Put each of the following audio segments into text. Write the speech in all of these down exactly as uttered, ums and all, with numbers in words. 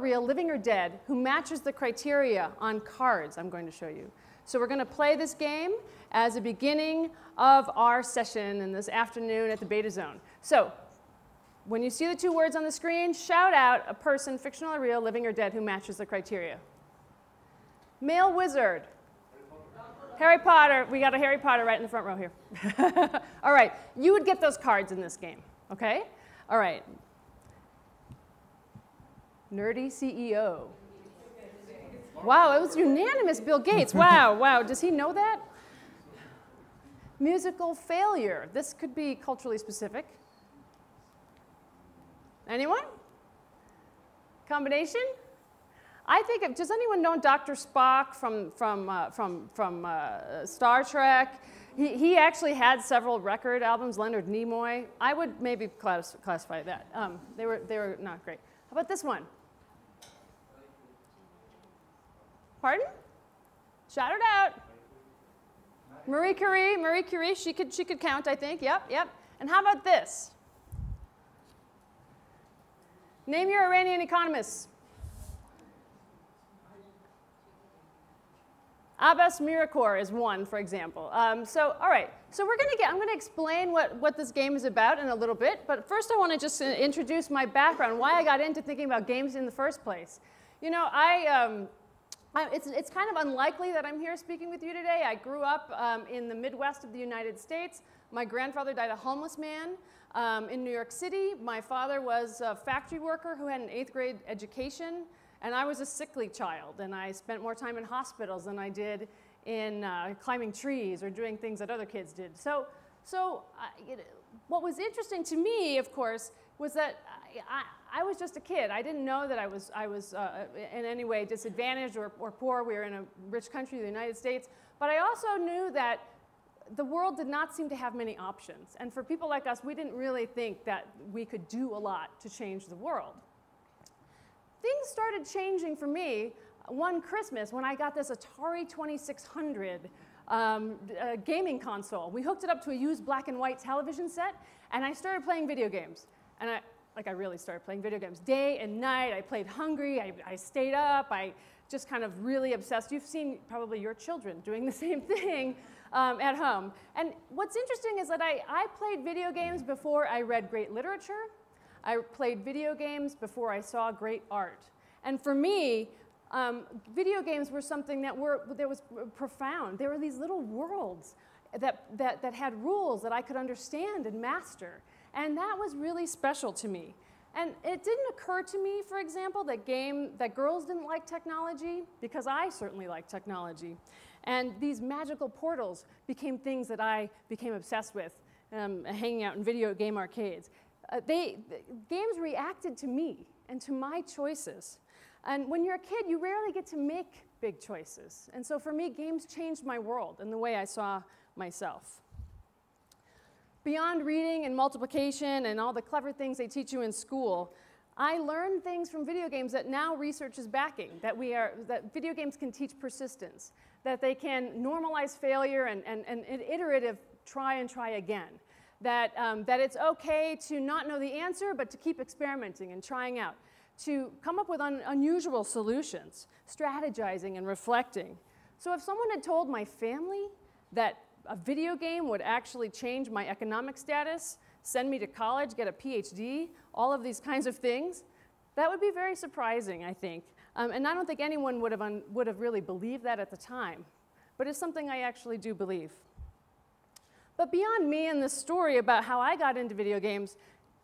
Real, living or dead, who matches the criteria on cards I'm going to show you. So we're going to play this game as a beginning of our session in this afternoon at the Beta Zone. So when you see the two words on the screen, shout out a person, fictional or real, living or dead, who matches the criteria. Male wizard. Harry Potter. We got a Harry Potter right in the front row here. All right. You would get those cards in this game, okay? All right. Nerdy C E O. Wow, it was unanimous, Bill Gates. Wow, wow. Does he know that? Musical failure. This could be culturally specific. Anyone? Combination? I think of, does anyone know Doctor Spock from, from, uh, from, from uh, Star Trek? He, he actually had several record albums, Leonard Nimoy. I would maybe class, classify that. Um, they, were, they were not great. How about this one? Pardon? Shout it out. Marie Curie, Marie Curie, she could, she could count, I think. Yep, yep. And how about this? Name your Iranian economists. Abbas Mirakhor is one, for example. Um, so, all right. So we're going to get, I'm going to explain what, what this game is about in a little bit. But first, I want to just introduce my background, why I got into thinking about games in the first place. You know, I... Um, Uh, it's, it's kind of unlikely that I'm here speaking with you today. I grew up um, in the Midwest of the United States. My grandfather died a homeless man um, in New York City. My father was a factory worker who had an eighth grade education, and I was a sickly child, and I spent more time in hospitals than I did in uh, climbing trees or doing things that other kids did. So, so uh, it, what was interesting to me, of course, was that I, I, I was just a kid. I didn't know that I was, I was uh, in any way disadvantaged or, or poor. We were in a rich country, the United States. But I also knew that the world did not seem to have many options. And for people like us, we didn't really think that we could do a lot to change the world. Things started changing for me one Christmas when I got this Atari twenty-six hundred um, uh, gaming console. We hooked it up to a used black and white television set, and I started playing video games. And I, like, I really started playing video games day and night. I played hungry. I, I stayed up. I just kind of really obsessed. You've seen probably your children doing the same thing um, at home. And what's interesting is that I, I played video games before I read great literature. I played video games before I saw great art. And for me, um, video games were something that were, that was profound. There were these little worlds that, that, that had rules that I could understand and master. And that was really special to me. And it didn't occur to me, for example, that, game, that girls didn't like technology, because I certainly like technology. And these magical portals became things that I became obsessed with, um, hanging out in video game arcades. Uh, they, the games reacted to me and to my choices. And when you're a kid, you rarely get to make big choices. And so for me, games changed my world and the way I saw myself. Beyond reading and multiplication and all the clever things they teach you in school, I learned things from video games that now research is backing, that, we are, that video games can teach persistence, that they can normalize failure and, and, and iterative try and try again, that, um, that it's okay to not know the answer but to keep experimenting and trying out, to come up with un unusual solutions, strategizing and reflecting. So if someone had told my family that a video game would actually change my economic status, send me to college, get a P H D, all of these kinds of things, that would be very surprising, I think. Um, and I don't think anyone would have, un would have really believed that at the time. But it's something I actually do believe. But beyond me and this story about how I got into video games,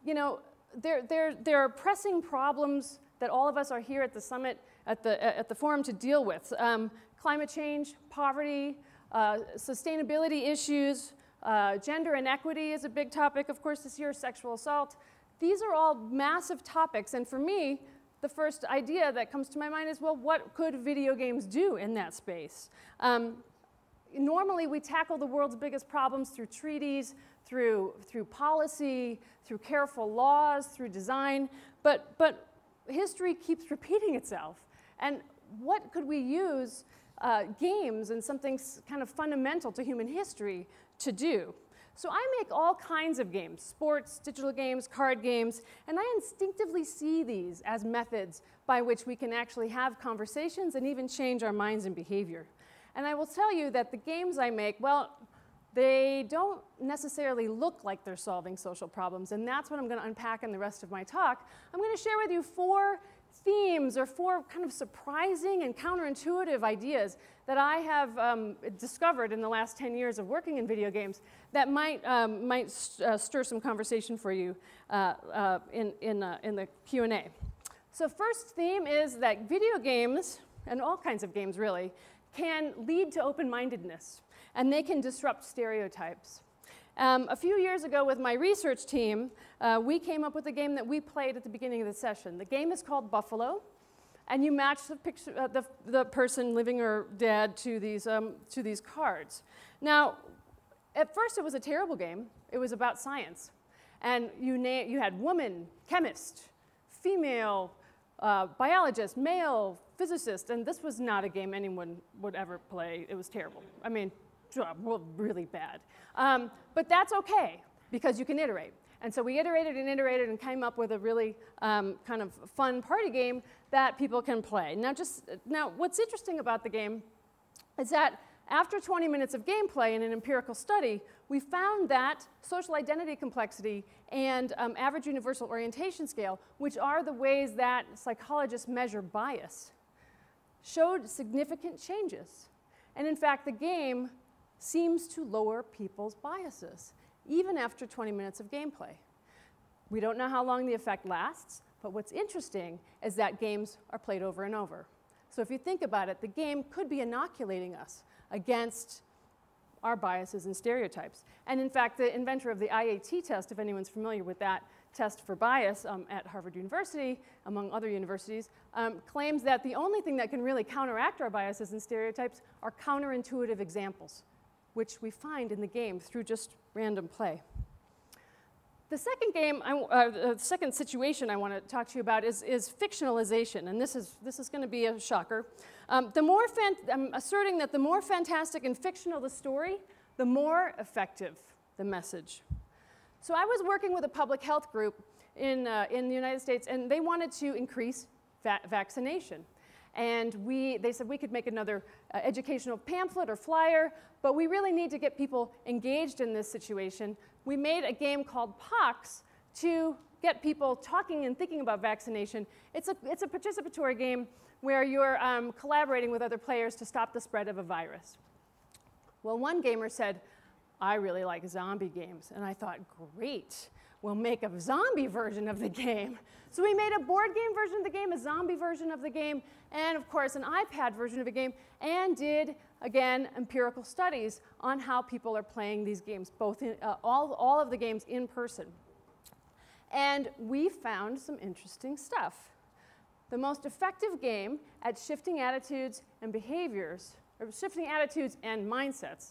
you know, there, there, there are pressing problems that all of us are here at the summit, at the, at the forum to deal with. Um, climate change, poverty, Uh, sustainability issues, uh, gender inequity is a big topic, of course, this year, sexual assault. These are all massive topics, and for me, the first idea that comes to my mind is, well, what could video games do in that space? Um, normally, we tackle the world's biggest problems through treaties, through, through policy, through careful laws, through design, but, but history keeps repeating itself. And what could we use Uh, games and something kind of fundamental to human history to do? So I make all kinds of games, sports, digital games, card games, and I instinctively see these as methods by which we can actually have conversations and even change our minds and behavior. And I will tell you that the games I make, well, they don't necessarily look like they're solving social problems, and that's what I'm going to unpack in the rest of my talk. I'm going to share with you four themes or four kind of surprising and counterintuitive ideas that I have um, discovered in the last ten years of working in video games that might, um, might st uh, stir some conversation for you uh, uh, in, in, uh, in the Q and A. So first theme is that video games, and all kinds of games really, can lead to open-mindedness. And they can disrupt stereotypes. Um, a few years ago with my research team, uh, we came up with a game that we played at the beginning of the session. The game is called Buffalo, and you match the, picture, uh, the, the person, living or dead, to these, um, to these cards. Now, at first it was a terrible game. It was about science. And you, you had woman, chemist, female, uh, biologist, male, physicist, and this was not a game anyone would ever play. It was terrible. I mean, well, really bad. Um, but that's okay, because you can iterate. And so we iterated and iterated and came up with a really um, kind of fun party game that people can play. Now, just, now, what's interesting about the game is that after twenty minutes of gameplay in an empirical study, we found that social identity complexity and um, average universal orientation scale, which are the ways that psychologists measure bias, showed significant changes. And in fact, the game seems to lower people's biases, even after twenty minutes of gameplay. We don't know how long the effect lasts, but what's interesting is that games are played over and over. So if you think about it, the game could be inoculating us against our biases and stereotypes. And in fact, the inventor of the I A T test, if anyone's familiar with that test for bias um, at Harvard University, among other universities, um, claims that the only thing that can really counteract our biases and stereotypes are counterintuitive examples, which we find in the game through just random play. The second game, I, uh, the second situation I want to talk to you about is, is fictionalization, and this is, this is going to be a shocker. Um, the more fan I'm asserting that the more fantastic and fictional the story, the more effective the message. So I was working with a public health group in, uh, in the United States, and they wanted to increase va vaccination. And we, they said we could make another uh, educational pamphlet or flyer, but we really need to get people engaged in this situation. We made a game called Pox to get people talking and thinking about vaccination. It's a, it's a participatory game where you're um, collaborating with other players to stop the spread of a virus. Well, one gamer said, I really like zombie games. And I thought, great. We'll make a zombie version of the game. So we made a board game version of the game, a zombie version of the game, and of course an iPad version of the game, and did, again, empirical studies on how people are playing these games, both in, uh, all, all of the games in person. And we found some interesting stuff. The most effective game at shifting attitudes and behaviors, or shifting attitudes and mindsets,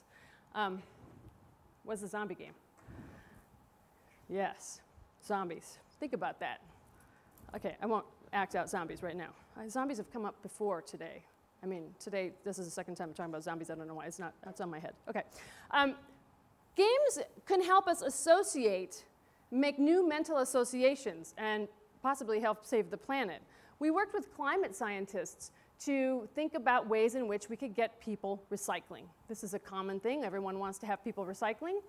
um, was the zombie game. Yes, zombies. Think about that. Okay, I won't act out zombies right now. Uh, zombies have come up before today. I mean, today, this is the second time I'm talking about zombies. I don't know why. It's not, it's on my head. Okay. Um, games can help us associate, make new mental associations, and possibly help save the planet. We worked with climate scientists to think about ways in which we could get people recycling. This is a common thing. Everyone wants to have people recycling.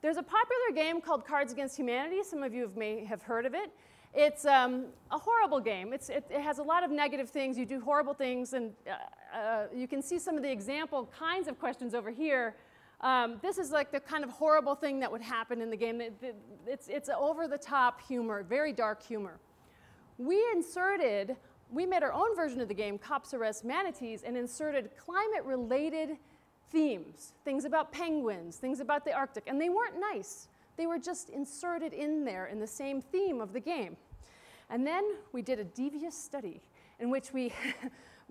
There's a popular game called Cards Against Humanity. Some of you have may have heard of it. It's um, a horrible game. It's, it, it has a lot of negative things. You do horrible things, and uh, uh, you can see some of the example kinds of questions over here. Um, this is like the kind of horrible thing that would happen in the game. It, it, it's it's over-the-top humor, very dark humor. We inserted, we made our own version of the game, Cops Arrest Manatees, and inserted climate-related themes, things about penguins, things about the Arctic, and they weren't nice. They were just inserted in there in the same theme of the game. And then we did a devious study in which we,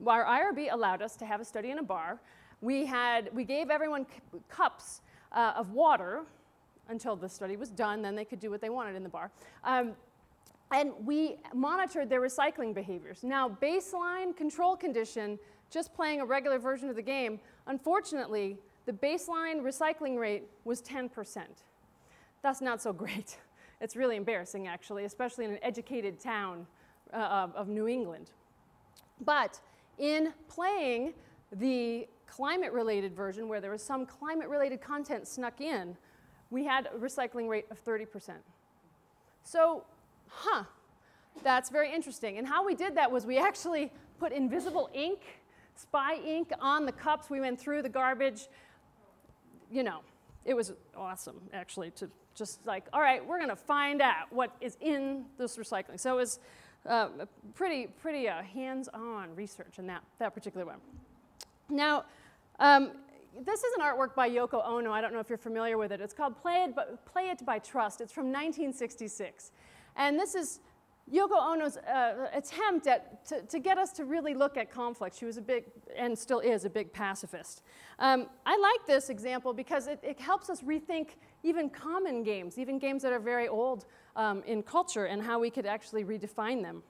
our I R B allowed us to have a study in a bar. We, had, we gave everyone cups uh, of water until the study was done, then they could do what they wanted in the bar. Um, and we monitored their recycling behaviors. Now, baseline control condition, just playing a regular version of the game, unfortunately, the baseline recycling rate was ten percent. That's not so great. It's really embarrassing, actually, especially in an educated town uh, of, of New England. But in playing the climate-related version, where there was some climate-related content snuck in, we had a recycling rate of thirty percent. So, huh, that's very interesting. And how we did that was we actually put invisible ink, spy ink, on the cups. We went through the garbage. You know, it was awesome, actually, to just like, all right, we're going to find out what is in this recycling. So it was uh, pretty, pretty uh, hands-on research in that, that particular one. Now, um, this is an artwork by Yoko Ono. I don't know if you're familiar with it. It's called Play It by, Play It by Trust. It's from nineteen sixty-six. And this is Yoko Ono's uh, attempt at, to, to get us to really look at conflict. She was a big, and still is, a big pacifist. Um, I like this example because it, it helps us rethink even common games, even games that are very old um, in culture, and how we could actually redefine them.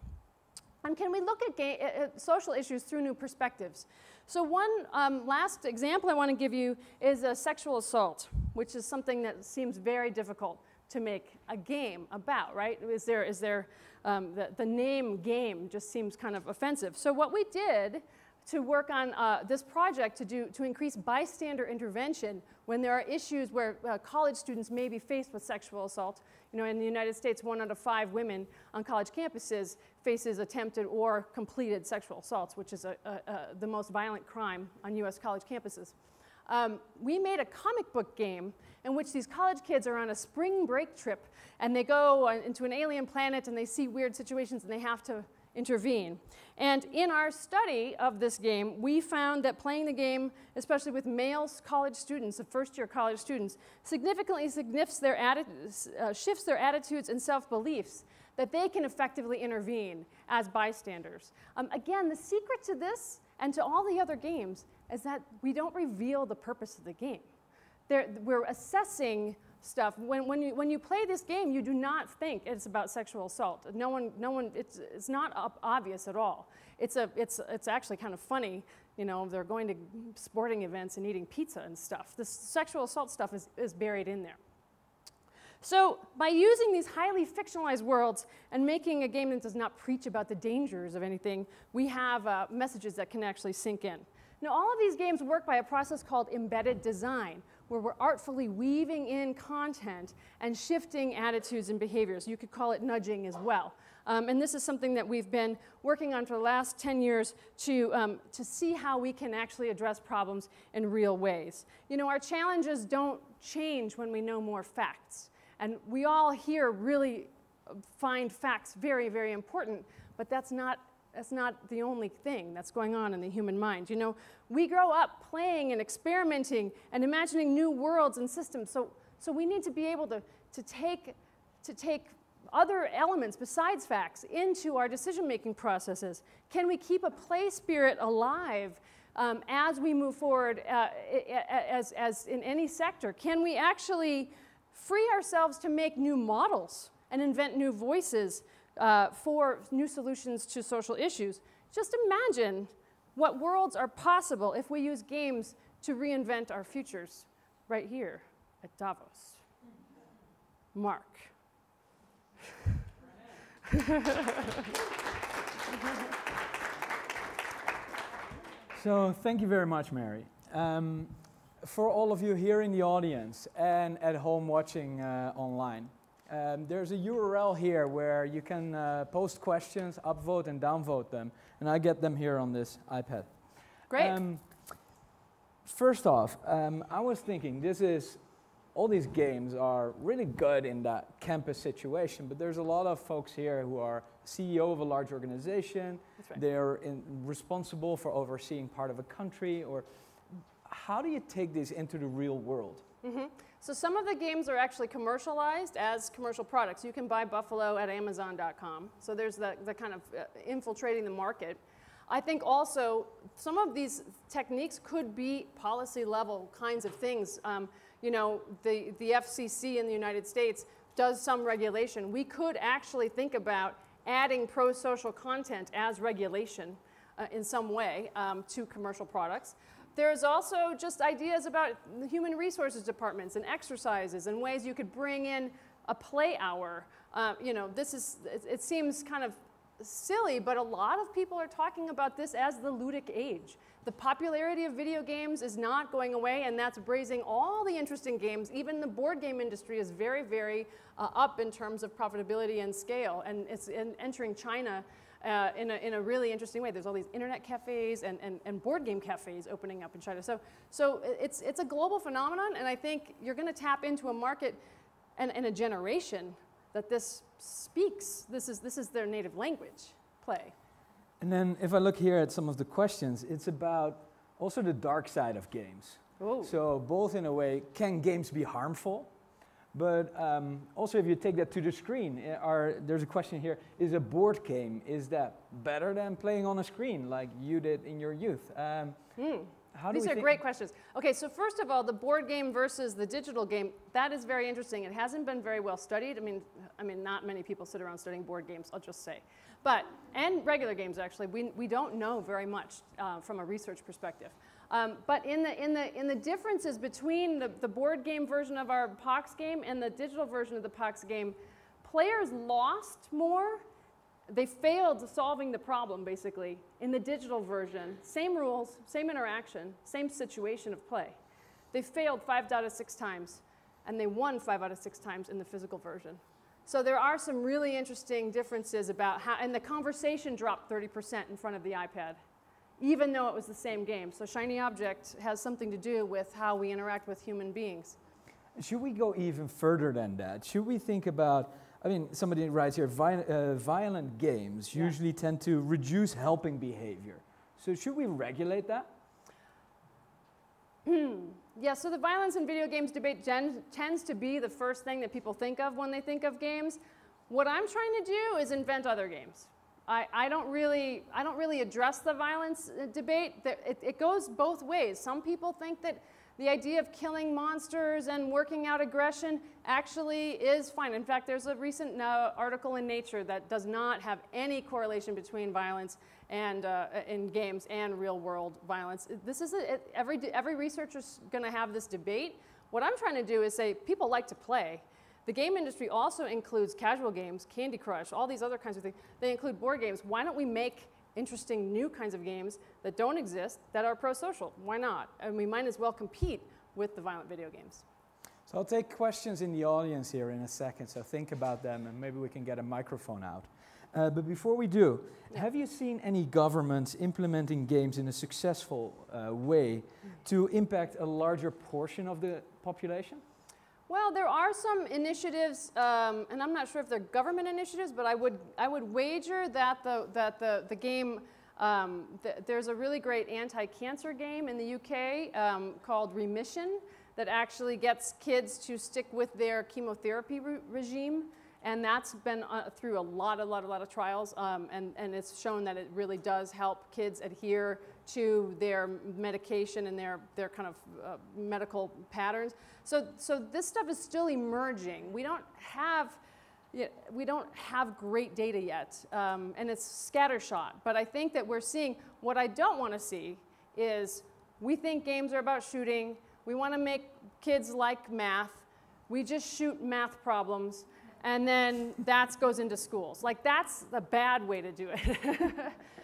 And can we look at, ga at social issues through new perspectives? So one um, last example I want to give you is a sexual assault, which is something that seems very difficult to make a game about, right? Is there, is there um, the, the name game just seems kind of offensive. So what we did to work on uh, this project to, do, to increase bystander intervention when there are issues where uh, college students may be faced with sexual assault. You know, in the United States, one out of five women on college campuses faces attempted or completed sexual assaults, which is a, a, a, the most violent crime on U S college campuses. Um, we made a comic book game in which these college kids are on a spring break trip, and they go uh, into an alien planet, and they see weird situations, and they have to intervene. And in our study of this game, we found that playing the game, especially with male college students, the first year college students, significantly significantly their uh, shifts their attitudes and self-beliefs, that they can effectively intervene as bystanders. Um, again, the secret to this and to all the other games is that we don't reveal the purpose of the game. There, we're assessing stuff. When, when, you, when you play this game, you do not think it's about sexual assault. No one, no one, it's, it's not obvious at all. It's, a, it's, it's actually kind of funny. You know, they're going to sporting events and eating pizza and stuff. This sexual assault stuff is, is buried in there. So by using these highly fictionalized worlds and making a game that does not preach about the dangers of anything, we have uh, messages that can actually sink in. Now, all of these games work by a process called embedded design, where we're artfully weaving in content and shifting attitudes and behaviors. You could call it nudging as well. Um, and this is something that we've been working on for the last ten years to, um, to see how we can actually address problems in real ways. You know, our challenges don't change when we know more facts. And we all here really find facts very, very important, but that's not That's not the only thing that's going on in the human mind. You know, we grow up playing and experimenting and imagining new worlds and systems. So, so we need to be able to, to, take, to take other elements besides facts into our decision-making processes. Can we keep a play spirit alive um, as we move forward uh, as, as in any sector? Can we actually free ourselves to make new models and invent new voices Uh, for new solutions to social issues? Just imagine what worlds are possible if we use games to reinvent our futures right here at Davos. Mark. So thank you very much, Mary. Um, for all of you here in the audience and at home watching uh, online, Um, there's a U R L here where you can uh, post questions, upvote and downvote them, and I get them here on this iPad. Great. Um, first off, um, I was thinking this is, all these games are really good in that campus situation, but there's a lot of folks here who are C E O of a large organization. That's right. They're in, responsible for overseeing part of a country. Or how do you take this into the real world? Mm-hmm. So some of the games are actually commercialized as commercial products. You can buy Buffalo at Amazon dot com. So there's the, the kind of uh, infiltrating the market. I think also some of these techniques could be policy level kinds of things. Um, you know, the, the F C C in the United States does some regulation. We could actually think about adding pro-social content as regulation uh, in some way um, to commercial products. There's also just ideas about the human resources departments and exercises and ways you could bring in a play hour. Uh, you know, this is, it, it seems kind of silly, but a lot of people are talking about this as the ludic age. The popularity of video games is not going away, and that's raising all the interesting games. Even the board game industry is very, very uh, up in terms of profitability and scale, and it's in entering China uh, in, a, in a really interesting way. There's all these internet cafes and, and, and board game cafes opening up in China. So, so it's, it's a global phenomenon, and I think you're going to tap into a market and, and a generation that this speaks. This is, this is their native language, play. And then if I look here at some of the questions, it's about also the dark side of games. Ooh. So both in a way, can games be harmful? But um, also if you take that to the screen, are, there's a question here, is a board game, is that better than playing on a screen like you did in your youth? Um, mm. How do These are great questions. Okay, so first of all, the board game versus the digital game, that is very interesting. It hasn't been very well studied. I mean, I mean, not many people sit around studying board games, I'll just say. But, and regular games, actually. We, we don't know very much uh, from a research perspective. Um, but in the, in, the, in the differences between the, the board game version of our Pox game and the digital version of the Pox game, players lost more. They failed solving the problem, basically, in the digital version. Same rules, same interaction, same situation of play. They failed five out of six times, and they won five out of six times in the physical version. So there are some really interesting differences about how, and the conversation dropped thirty percent in front of the iPad, even though it was the same game. So shiny object has something to do with how we interact with human beings. Should we go even further than that? Should we think about, I mean, somebody writes here, viol uh, violent games yeah. usually tend to reduce helping behavior. So should we regulate that? Yeah, so the violence in video games debate tends to be the first thing that people think of when they think of games. What I'm trying to do is invent other games. I, I, don't, really, I don't really address the violence debate. It, it goes both ways. Some people think that the idea of killing monsters and working out aggression actually is fine. In fact, there's a recent uh, article in Nature that does not have any correlation between violence and uh, in games and real-world violence. This is a, every every researcher's going to have this debate. What I'm trying to do is say people like to play. The game industry also includes casual games, Candy Crush, all these other kinds of things. They include board games. Why don't we make interesting new kinds of games that don't exist that are pro-social? Why not? And we might as well compete with the violent video games. So I'll take questions in the audience here in a second, so think about them and maybe we can get a microphone out. Uh, but before we do, yeah. have you seen any governments implementing games in a successful uh, way to impact a larger portion of the population? Well, there are some initiatives, um, and I'm not sure if they're government initiatives, but I would I would wager that the that the the game um, th there's a really great anti-cancer game in the U K um, called Remission that actually gets kids to stick with their chemotherapy re regime, and that's been uh, through a lot a lot a lot of trials, um, and and it's shown that it really does help kids adhere to their medication and their, their kind of uh, medical patterns. So, so this stuff is still emerging. We don't have, we don't have great data yet, um, and it's scattershot. But I think that we're seeing, what I don't want to see is we think games are about shooting. We want to make kids like math. We just shoot math problems. And then that goes into schools. Like, that's the bad way to do it.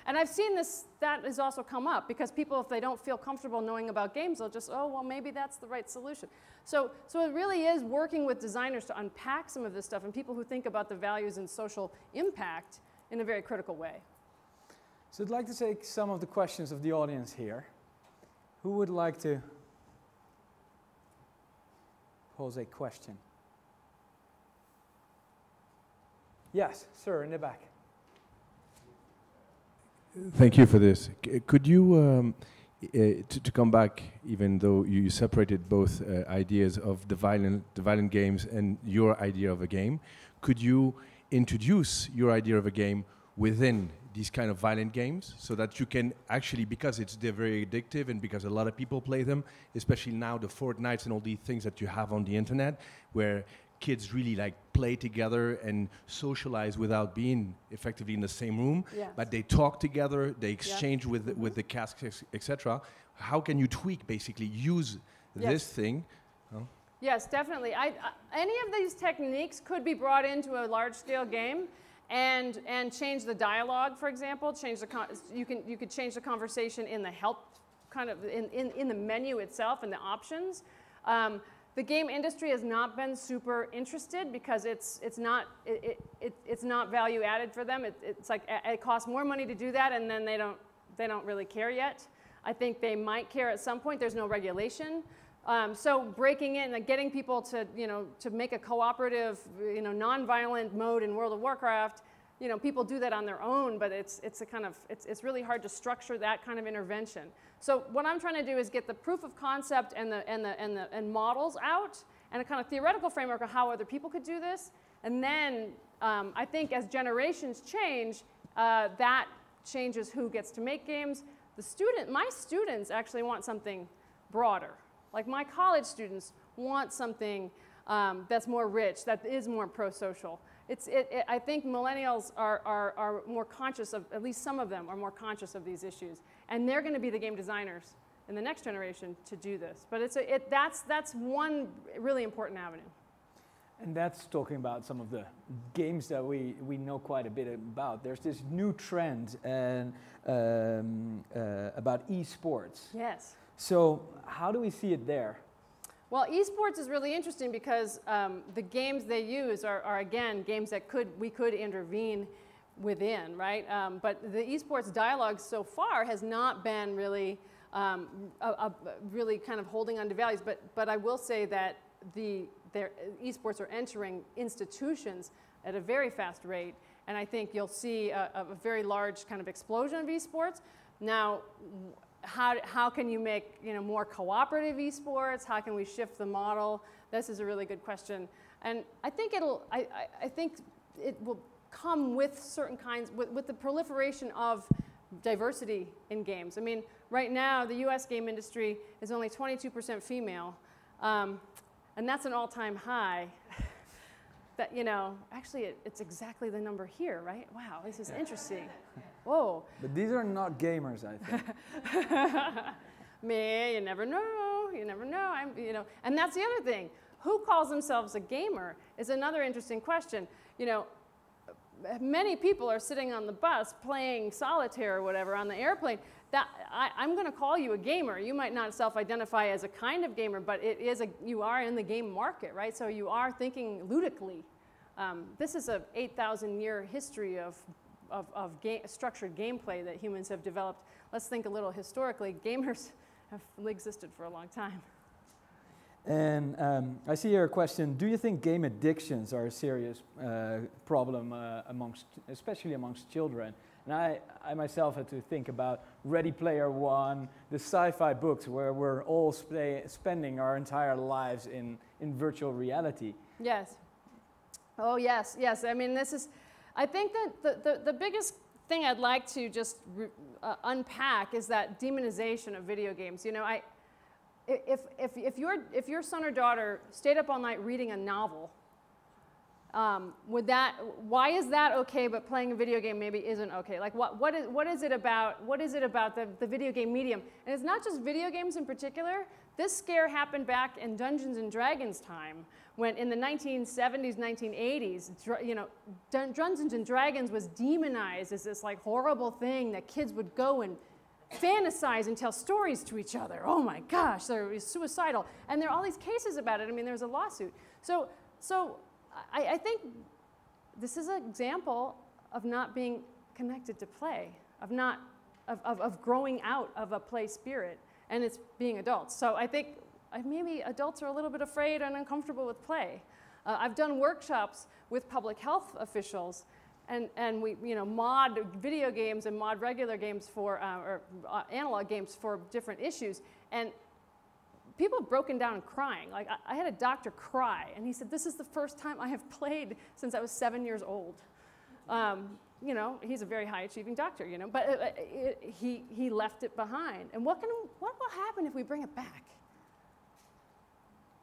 And I've seen this, that has also come up, because people, if they don't feel comfortable knowing about games, they'll just, oh, well, maybe that's the right solution. So, so it really is working with designers to unpack some of this stuff and people who think about the values and social impact in a very critical way. So I'd like to take some of the questions of the audience here. Who would like to pose a question? Yes, sir, in the back. Thank you for this. C could you, um, uh, to, to come back, even though you separated both uh, ideas of the violent, the violent games and your idea of a game, could you introduce your idea of a game within these kind of violent games so that you can actually, because it's, they're very addictive and because a lot of people play them, especially now the Fortnites and all these things that you have on the internet, where kids really like play together and socialize without being effectively in the same room, yeah. but they talk together, they exchange yeah. with, mm-hmm. with the casks, et cetera. How can you tweak, basically, use yes. this thing? Oh. Yes, definitely. I, uh, any of these techniques could be brought into a large-scale game and and change the dialogue, for example. Change the con you can you could change the conversation in the help, kind of in, in, in the menu itself and the options. Um, The game industry has not been super interested because it's it's not it, it it's not value added for them. It, it's like it costs more money to do that, and then they don't they don't really care yet. I think they might care at some point. There's no regulation, um, so breaking in, like getting people to you know to make a cooperative you know nonviolent mode in World of Warcraft. You know, people do that on their own, but it's it's a kind of it's it's really hard to structure that kind of intervention. So what I'm trying to do is get the proof of concept and the and the and the and models out, and a kind of theoretical framework of how other people could do this. And then um, I think as generations change, uh, that changes who gets to make games. The student, my students actually want something broader. Like my college students want something um, that's more rich, that is more pro-social. It's, it, it, I think millennials are, are, are more conscious of, at least some of them are more conscious of these issues. And they're going to be the game designers in the next generation to do this. But it's a, it, that's, that's one really important avenue. And that's talking about some of the games that we, we know quite a bit about. There's this new trend and, um, uh, about esports. Yes. So how do we see it there? Well, esports is really interesting because um, the games they use are, are, again, games that could we could intervene within, right? Um, but the esports dialogue so far has not been really, um, a, a really kind of holding on to values. But but I will say that the their esports are entering institutions at a very fast rate, and I think you'll see a, a very large kind of explosion of esports now. How, how can you make you know, more cooperative esports? How can we shift the model? This is a really good question. And I think, it'll, I, I, I think it will come with certain kinds, with, with the proliferation of diversity in games. I mean, right now, the U S game industry is only twenty-two percent female, um, and that's an all-time high. That, you know, actually, it, it's exactly the number here, right? Wow, this is yeah. interesting. Whoa. But these are not gamers, I think. Me, you never know. You never know. I'm, you know. And that's the other thing. Who calls themselves a gamer is another interesting question. You know, many people are sitting on the bus playing solitaire or whatever on the airplane. That, I, I'm going to call you a gamer. You might not self-identify as a kind of gamer, but it is a, you are in the game market, right? So you are thinking ludically. Um, this is an eight thousand year history of, of, of ga structured gameplay that humans have developed. Let's think a little historically. Gamers have existed for a long time. And um, I see here a question. Do you think game addictions are a serious uh, problem, uh, amongst, especially amongst children? And I, I myself had to think about Ready Player One, the sci-fi books where we're all sp spending our entire lives in, in virtual reality. Yes. Oh, yes, yes. I mean, this is, I think that the, the, the biggest thing I'd like to just uh, unpack is that demonization of video games. You know, I, if, if, if, your, if your son or daughter stayed up all night reading a novel, Um, would that, why is that okay, but playing a video game maybe isn't okay? Like what, what, is, what is it about, what is it about the, the video game medium? And it's not just video games in particular. This scare happened back in Dungeons and Dragons time, when in the nineteen seventies, nineteen eighties, you know, Dungeons and Dragons was demonized as this like horrible thing that kids would go and fantasize and tell stories to each other. Oh my gosh, they're suicidal. And there are all these cases about it. I mean, there's a lawsuit. So, so, I, I think this is an example of not being connected to play, of not of, of, of growing out of a play spirit, and it's being adults. So I think maybe adults are a little bit afraid and uncomfortable with play. Uh, I've done workshops with public health officials, and and we you know mod video games and mod regular games for uh, or uh, analog games for different issues, and people have broken down and crying. Like I, I had a doctor cry, and he said, "This is the first time I have played since I was seven years old." Um, you know, he's a very high-achieving doctor. You know, but it, it, it, he he left it behind. And what can what will happen if we bring it back?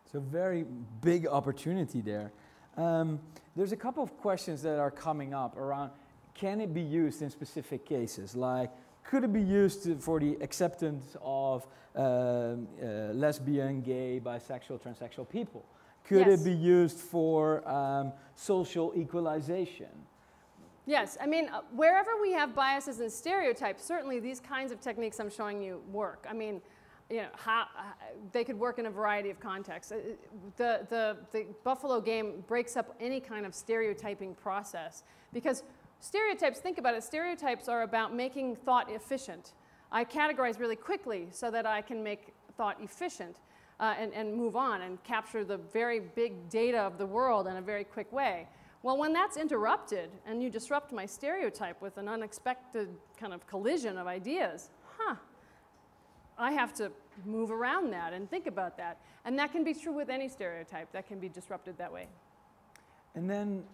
It's a very big opportunity there. Um, there's a couple of questions that are coming up around, can it be used in specific cases? Like, could it be used to, for the acceptance of uh, uh, lesbian, gay, bisexual, transsexual people? Could yes. it be used for um, social equalization? Yes, I mean, uh, wherever we have biases and stereotypes, certainly these kinds of techniques I'm showing you work. I mean, you know, how, uh, they could work in a variety of contexts. Uh, the, the, the Buffalo game breaks up any kind of stereotyping process because stereotypes, think about it, stereotypes are about making thought efficient. I categorize really quickly so that I can make thought efficient uh, and, and move on and capture the very big data of the world in a very quick way. Well, when that's interrupted and you disrupt my stereotype with an unexpected kind of collision of ideas, huh, I have to move around that and think about that. And that can be true with any stereotype that can be disrupted that way. And then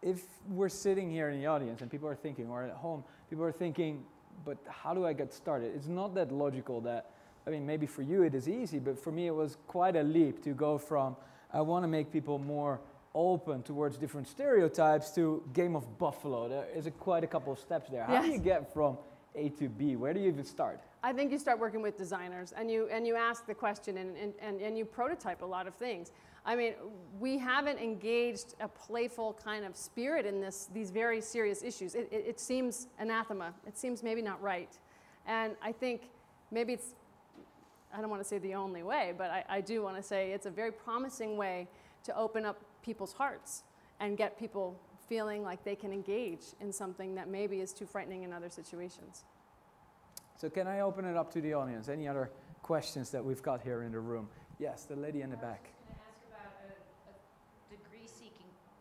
if we're sitting here in the audience and people are thinking, or at home, people are thinking, but how do I get started? It's not that logical that, I mean, maybe for you it is easy, but for me it was quite a leap to go from, I want to make people more open towards different stereotypes to Game of Buffalo. There is a quite a couple of steps there. How yes. do you get from A to B? Where do you even start? I think you start working with designers and you, and you ask the question and, and, and, and you prototype a lot of things. I mean, we haven't engaged a playful kind of spirit in this, these very serious issues. It, it, it seems anathema. It seems maybe not right. And I think maybe it's, I don't want to say the only way, but I, I do want to say it's a very promising way to open up people's hearts and get people feeling like they can engage in something that maybe is too frightening in other situations. So can I open it up to the audience? Any other questions that we've got here in the room? Yes, the lady in the back.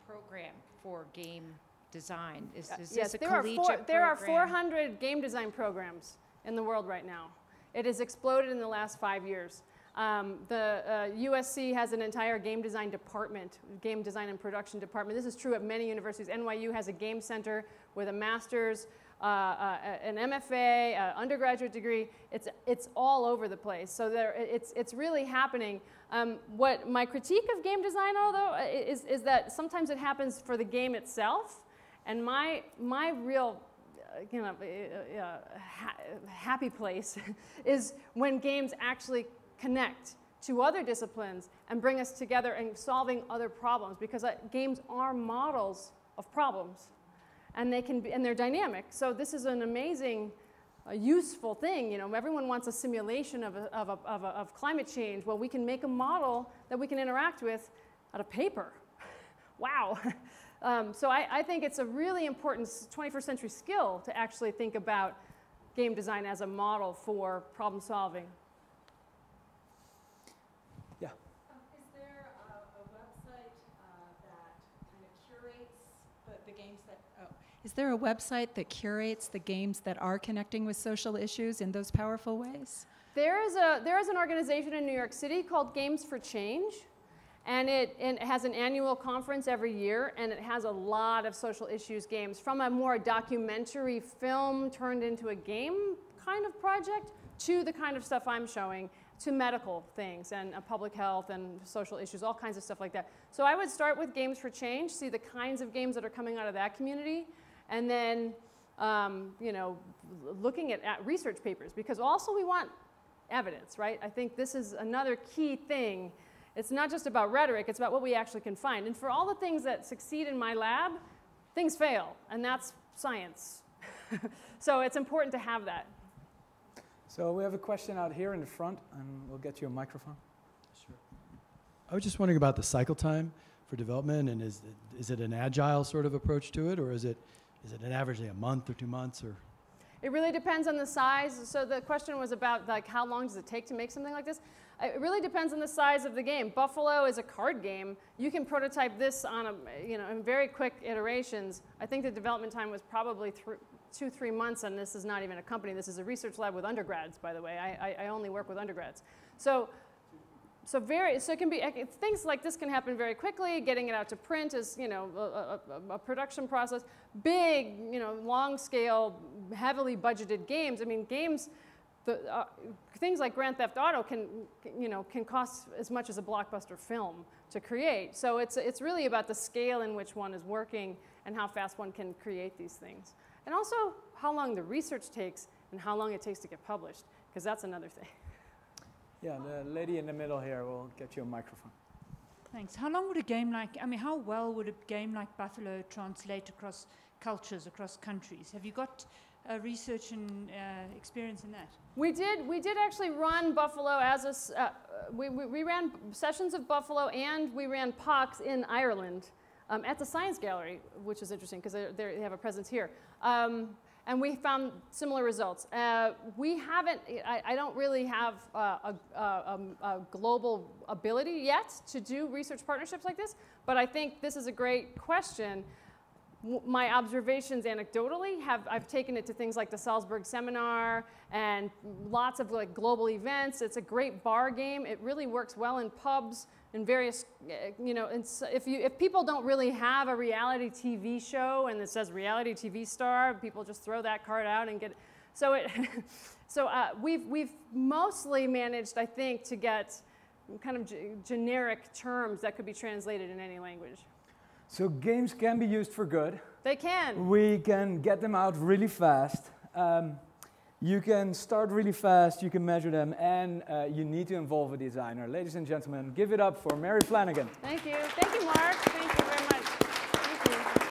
Program for game design is, is yes, this a there collegiate are four, there program? There are four hundred game design programs in the world right now. It has exploded in the last five years. Um, the uh, U S C has an entire game design department, game design and production department. This is true at many universities. N Y U has a game center with a master's, uh, uh, an M F A, uh, undergraduate degree. It's it's all over the place. So there, it's it's really happening. Um, what my critique of game design, although, is, is that sometimes it happens for the game itself, and my my real, uh, you know, uh, uh, ha happy place is when games actually connect to other disciplines and bring us together and solving other problems, because uh, games are models of problems, and they can be, and they're dynamic. So this is an amazing. A useful thing, you know, everyone wants a simulation of, a, of, a, of, a, of climate change. Well, we can make a model that we can interact with out of paper. Wow. Um, so I, I think it's a really important twenty-first century skill to actually think about game design as a model for problem solving. Yeah. Um, is there a, a website uh, that kind of curates the, the games that, oh. Is there a website that curates the games that are connecting with social issues in those powerful ways? There is, a, there is an organization in New York City called Games for Change, and it, and it has an annual conference every year, and it has a lot of social issues games, from a more documentary film turned into a game kind of project to the kind of stuff I'm showing, to medical things and uh, public health and social issues, all kinds of stuff like that. So I would start with Games for Change, see the kinds of games that are coming out of that community, and then, um, you know, looking at, at research papers, because also we want evidence, right? I think this is another key thing. It's not just about rhetoric, it's about what we actually can find. And for all the things that succeed in my lab, things fail, and that's science. So it's important to have that. So we have a question out here in the front, and we'll get you a microphone. Sure. I was just wondering about the cycle time for development, and is it, is it an agile sort of approach to it, or is it Is it an average, like a month or two months, or? It really depends on the size. So the question was about, like, how long does it take to make something like this? It really depends on the size of the game. Buffalo is a card game. You can prototype this on a, you know, in very quick iterations. I think the development time was probably th two, three months, and this is not even a company. This is a research lab with undergrads, by the way. I, I, I only work with undergrads. So. So very, so it can be, things like this can happen very quickly. Getting it out to print is, you know, a, a, a production process. Big, you know, long scale, heavily budgeted games. I mean, games the, uh, things like Grand Theft Auto can, you know, can cost as much as a blockbuster film to create. So it's, it's really about the scale in which one is working and how fast one can create these things. And also how long the research takes and how long it takes to get published, because that's another thing. Yeah, the lady in the middle here will get you a microphone. Thanks. How long would a game like, I mean, how well would a game like Buffalo translate across cultures, across countries? Have you got uh, research and uh, experience in that? We did. We did actually run Buffalo as a, uh, we, we, we ran sessions of Buffalo, and we ran Pox in Ireland um, at the Science Gallery, which is interesting because they have a presence here. Um, And we found similar results. Uh, we haven't, I, I don't really have uh, a, a, a global ability yet to do research partnerships like this, but I think this is a great question. W my observations anecdotally have, I've taken it to things like the Salzburg Seminar and lots of like global events. It's a great bar game. It really works well in pubs and various, you know, and so if, you, if people don't really have a reality T V show and it says reality T V star, people just throw that card out and get it. So, it, so uh, we've, we've mostly managed, I think, to get kind of generic terms that could be translated in any language. So games can be used for good. They can. We can get them out really fast. Um, you can start really fast, you can measure them, and uh, you need to involve a designer. Ladies and gentlemen, give it up for Mary Flanagan. Thank you. Thank you, Mark. Thank you very much. Thank you.